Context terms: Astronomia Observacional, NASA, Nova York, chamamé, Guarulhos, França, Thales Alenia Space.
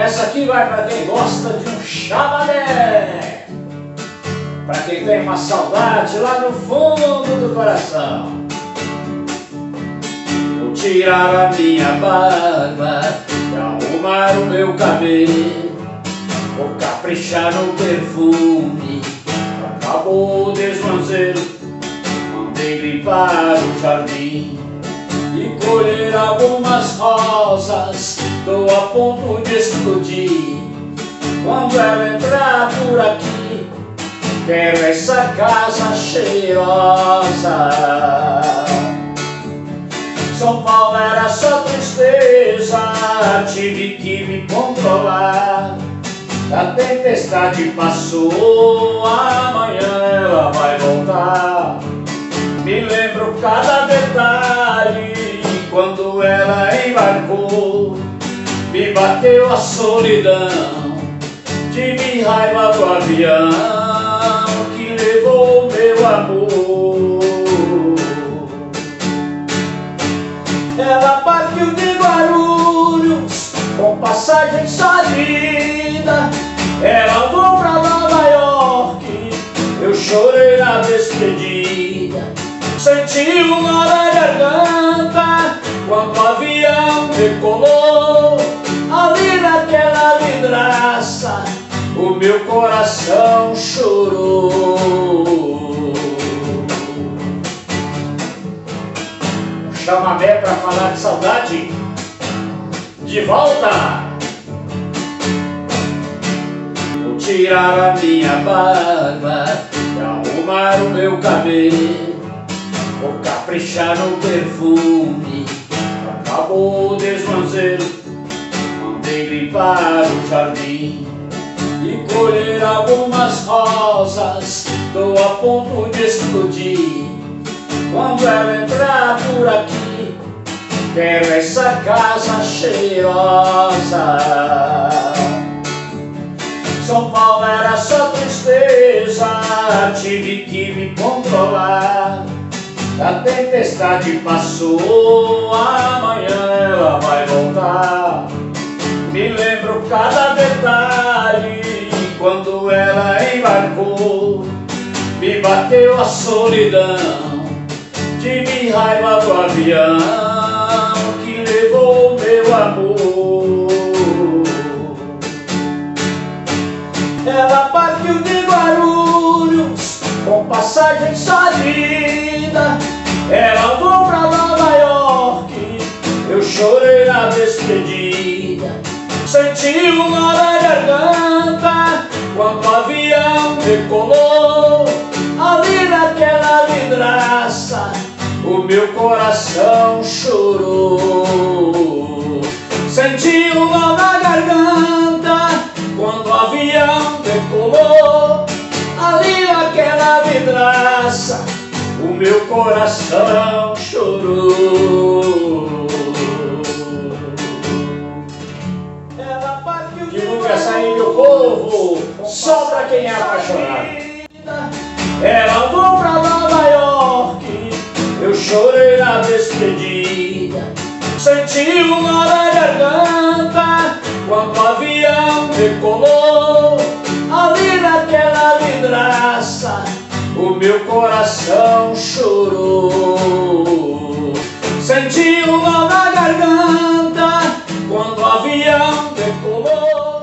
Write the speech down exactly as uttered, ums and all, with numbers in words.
Essa aqui vai para quem gosta de um chamamé, para quem tem uma saudade lá no fundo do coração. Vou tirar a minha barba e arrumar o meu cabelo, vou caprichar no perfume, acabou o desmanzeiro. Mandei limpar o jardim e colher algumas rosas, tô a ponto de explodir. Quando ela entrar por aqui, quero essa casa cheirosa. São Paulo era só tristeza, tive que me controlar. A tempestade passou, amanhã ela vai voltar. Me lembro cada detalhe, quando ela embarcou. Me bateu a solidão, tive raiva do avião que levou meu amor. Ela partiu de Guarulhos com passagem só de ida. Ela voou pra Nova York, eu chorei na despedida. Senti um nó na garganta quando o avião decolou. Ali naquela vidraça, o meu coração chorou. O chamamé pra falar de saudade, de volta. Vou tirar a minha barba e arrumar o meu cabelo, vou caprichar no perfume, acabou o desmanzeiro. Limpar o jardim e colher algumas rosas, tô a ponto de explodir. Quando ela entrar por aqui, quero essa casa cheirosa. São Paulo era só tristeza, tive que me controlar. A tempestade passou, amanhã ela vai voltar. Me lembro cada detalhe, quando ela embarcou. Me bateu a solidão, tive raiva do avião que levou meu amor. Ela partiu de Guarulhos com passagem só de ida. Ela voou pra Nova York, eu chorei na despedida. Senti um nó na garganta quando o avião decolou. Ali naquela vidraça, o meu coração chorou. Senti um nó na garganta quando o avião decolou. Ali naquela vidraça, o meu coração chorou. Só pra quem é apaixonado. Ela voou pra Nova York, eu chorei na despedida. Senti um nó na garganta quando o avião decolou. Ali naquela vidraça, o meu coração chorou. Senti um nó na garganta quando o avião decolou.